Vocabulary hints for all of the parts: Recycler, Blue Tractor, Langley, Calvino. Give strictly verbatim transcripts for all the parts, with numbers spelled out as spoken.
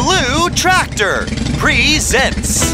Blue Tractor presents.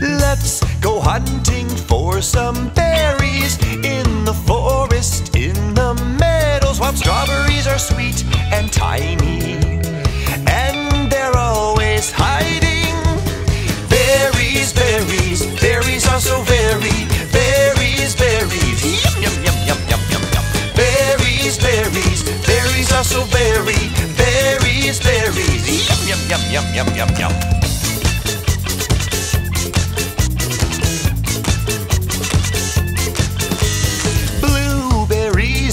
Let's go hunting for some berries in the forest, in the meadows. Wild strawberries are sweet and tiny, and they're always hiding. Berries, berries, berries are so very. Berries, berries, yum yum yum yum yum yum yum. Berries, berries, berries are so very. Berries, berries, yum yum yum yum yum yum yum.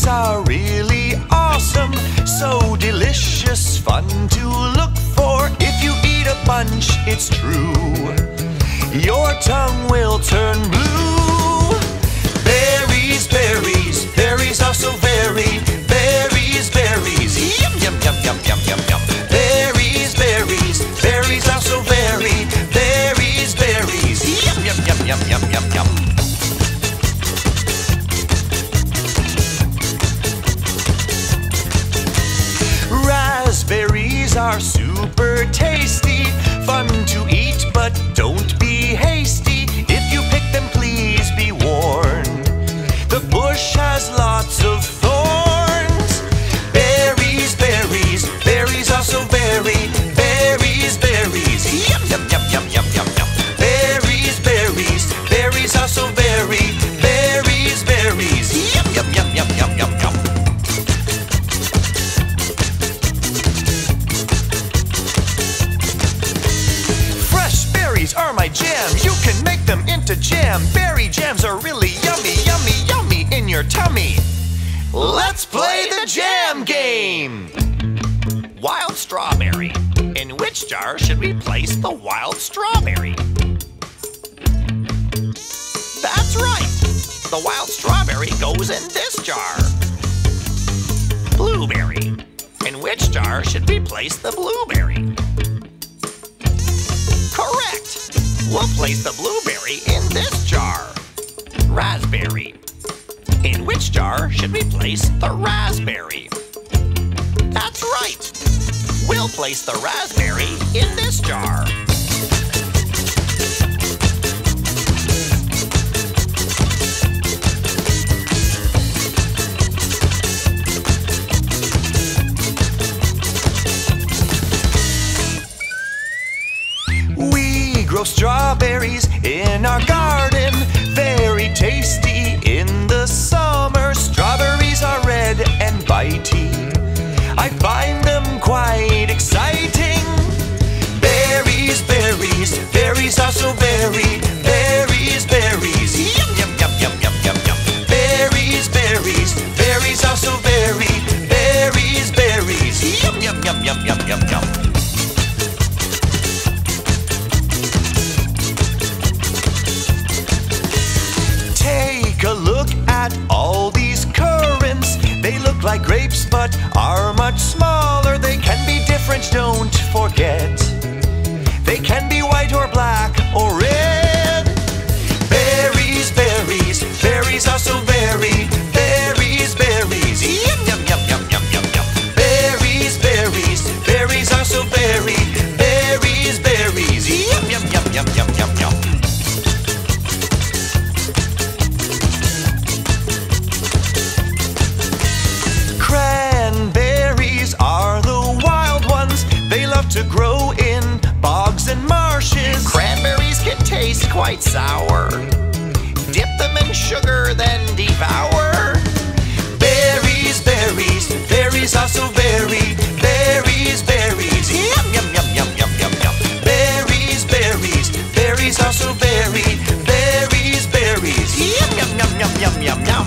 Are really awesome, so delicious, fun to look for. If you eat a bunch, it's true, your tongue will turn blue. Berries, berries, berries are so very. Berries, berries, yum yum yum yum yum yum yum. Berries, berries, berries are so very. Berries, berries, yum yum yum yum yum yum yum. Raspberries are super tasty, fun to eat, but don't be hasty. If you pick them, please be warned, the bush has lots of thorns. Berries, berries, berries are so very. Berries, berries, yum yum yum yum yum yum yum. Berries, berries, berries are so very. Berries, berries, yum yum yum yum yum yum yum. Are my jam. You can make them into jam. Berry jams are really yummy, yummy, yummy in your tummy. Let's play the jam game. Wild strawberry. In which jar should we place the wild strawberry? That's right. The wild strawberry goes in this jar. Blueberry. In which jar should we place the blueberry? Correct! We'll place the blueberry in this jar. Raspberry. In which jar should we place the raspberry? That's right! We'll place the raspberry in this jar. Strawberries in our garden, very tasty in the summer. Strawberries are red and bitey, I find them quite exciting. Berries, berries, berries are so very. Berries, berries, yum yum yum yum yum yum yum. Berries, berries, berries are so very. Berries, berries, yum yum yum yum yum yum yum. All these currants, they look like grapes but are much smaller. They can be different, don't forget. They can be white or black or red. Berries, berries, berries are so very. Berries, berries, yum yum yum yum yum yum yum. Berries, berries, berries are so very. Berries, berries, yum yum yum yum yum yum yum. To grow in bogs and marshes. Cranberries can taste quite sour. Dip them in sugar, then devour. Berries, berries, berries are so very. Berries, berries, yum yum yum yum yum yum yum. Berries, berries, berries are so very. Berries, berries, yum yum yum yum yum yum yum.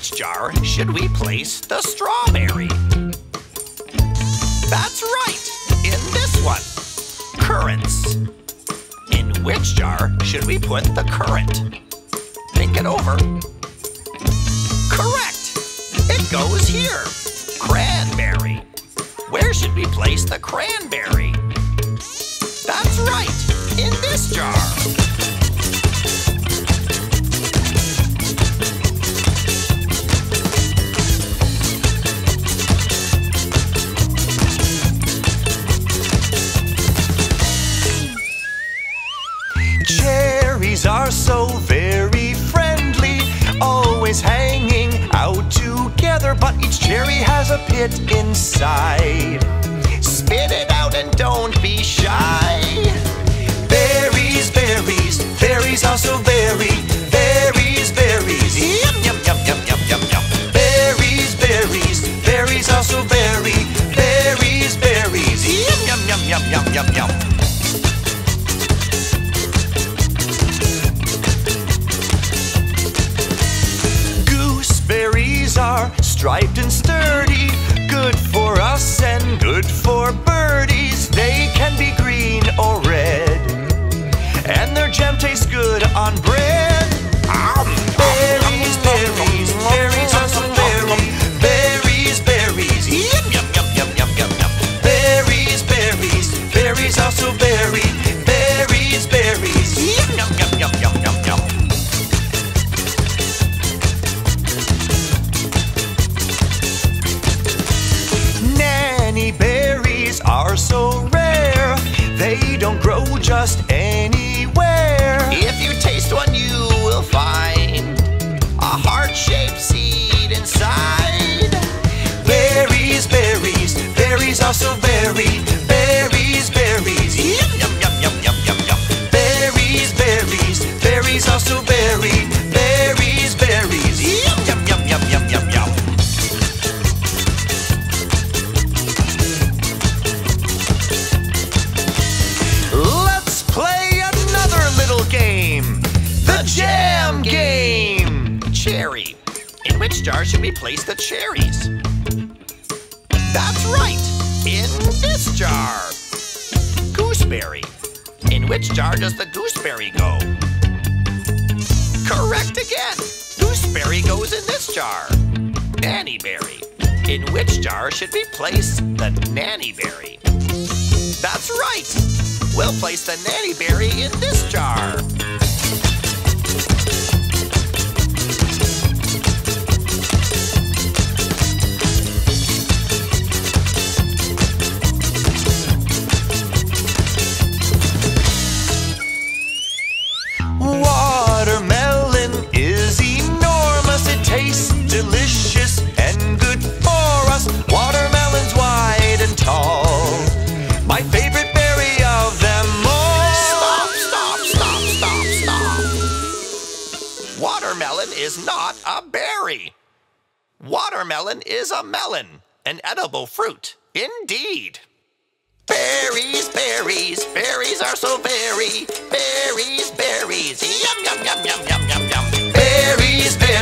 which jar should we place the strawberry? That's right, in this one. Currants. In which jar should we put the currant? Think it over. Correct. It goes here. Cranberry. Where should we place the cranberry? That's right, in this jar. Cherries are so very friendly, always hanging out together, but each cherry has a pit inside. Spit it out and don't be shy. Berries, berries, berries are so very. Berries, berries, yum, yum, yum, yum, yum, yum, yum. Berries, berries, berries are so very. Berries, berries, yum, yum, yum, yum, yum, yum, yum. Are striped and sturdy, good for us and good for birdies. They can be green or red, and their jam tastes good on bread. Berries, berries, berries are so very. Berries, berries, yum, yum, yum, yum, yum, yum, yum. Berries, berries, berries are so very. Berries, berries, yum, yum, yum, yum, yum, yum, yum. Berries are so rare, they don't grow just anywhere. If you taste one, you will find a heart-shaped seed inside. Berries, berries, berries are so very. Berries, berries, yum, yum, yum, yum, yum, yum, yum. Berries, berries, berries are so very. Berries, berries, yum, yum, yum, yum, yum, yum, yum. Jam game! Cherry. In which jar should we place the cherries? That's right! In this jar! Gooseberry. In which jar does the gooseberry go? Correct again! Gooseberry goes in this jar. Nannyberry. In which jar should we place the nannyberry? That's right! We'll place the nannyberry in this jar. Delicious and good for us. Watermelon's wide and tall. My favorite berry of them all. Stop, stop, stop, stop, stop. Watermelon is not a berry. Watermelon is a melon, an edible fruit, indeed. Berries, berries, berries are so very. Berries, berries, yum, yum, yum, yum, yum, yum, yum. Berries, berries.